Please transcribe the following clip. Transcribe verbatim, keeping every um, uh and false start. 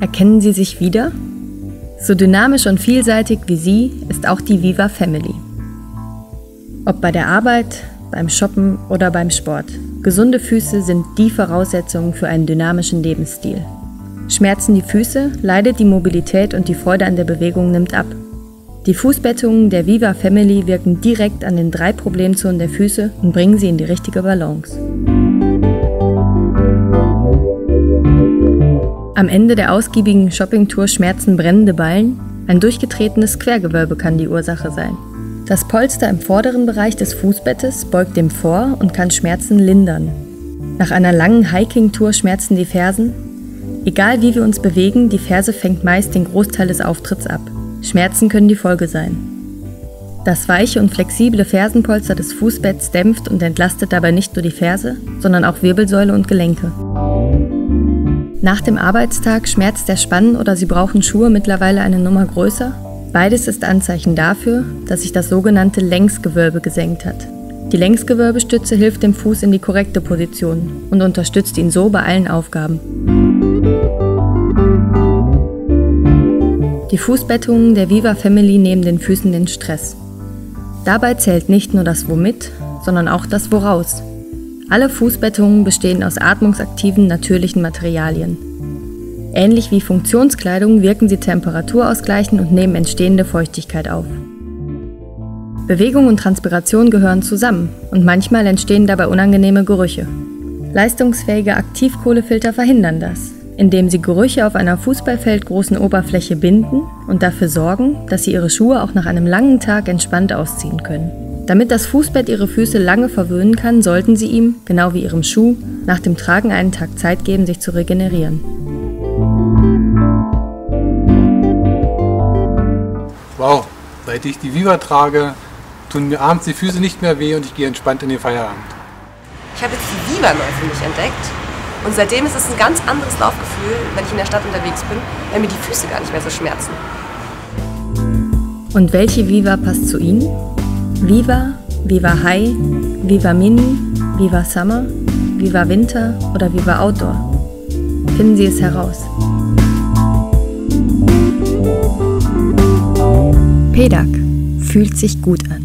Erkennen Sie sich wieder? So dynamisch und vielseitig wie Sie ist auch die VIVA Family. Ob bei der Arbeit, beim Shoppen oder beim Sport, gesunde Füße sind die Voraussetzung für einen dynamischen Lebensstil. Schmerzen die Füße, leidet die Mobilität und die Freude an der Bewegung nimmt ab. Die Fußbettungen der VIVA Family wirken direkt an den drei Problemzonen der Füße und bringen sie in die richtige Balance. Am Ende der ausgiebigen Shoppingtour schmerzen brennende Ballen, ein durchgetretenes Quergewölbe kann die Ursache sein. Das Polster im vorderen Bereich des Fußbettes beugt dem vor und kann Schmerzen lindern. Nach einer langen Hiking-Tour schmerzen die Fersen. Egal wie wir uns bewegen, die Ferse fängt meist den Großteil des Auftritts ab. Schmerzen können die Folge sein. Das weiche und flexible Fersenpolster des Fußbetts dämpft und entlastet dabei nicht nur die Ferse, sondern auch Wirbelsäule und Gelenke. Nach dem Arbeitstag schmerzt der Spann oder Sie brauchen Schuhe mittlerweile eine Nummer größer. Beides ist Anzeichen dafür, dass sich das sogenannte Längsgewölbe gesenkt hat. Die Längsgewölbestütze hilft dem Fuß in die korrekte Position und unterstützt ihn so bei allen Aufgaben. Die Fußbettungen der VIVA Family nehmen den Füßen den Stress. Dabei zählt nicht nur das Womit, sondern auch das Woraus. Alle Fußbettungen bestehen aus atmungsaktiven, natürlichen Materialien. Ähnlich wie Funktionskleidung wirken sie temperaturausgleichend und nehmen entstehende Feuchtigkeit auf. Bewegung und Transpiration gehören zusammen und manchmal entstehen dabei unangenehme Gerüche. Leistungsfähige Aktivkohlefilter verhindern das, indem sie Gerüche auf einer fußballfeldgroßen Oberfläche binden und dafür sorgen, dass sie ihre Schuhe auch nach einem langen Tag entspannt ausziehen können. Damit das Fußbett ihre Füße lange verwöhnen kann, sollten sie ihm, genau wie ihrem Schuh, nach dem Tragen einen Tag Zeit geben, sich zu regenerieren. Wow, seit ich die VIVA trage, tun mir abends die Füße nicht mehr weh und ich gehe entspannt in den Feierabend. Ich habe jetzt die VIVA neu für mich entdeckt und seitdem ist es ein ganz anderes Laufgefühl, wenn ich in der Stadt unterwegs bin, weil mir die Füße gar nicht mehr so schmerzen. Und welche VIVA passt zu Ihnen? VIVA, VIVA High, VIVA Mini, VIVA Summer, VIVA Winter oder VIVA Outdoor? Finden Sie es heraus. Pedag fühlt sich gut an.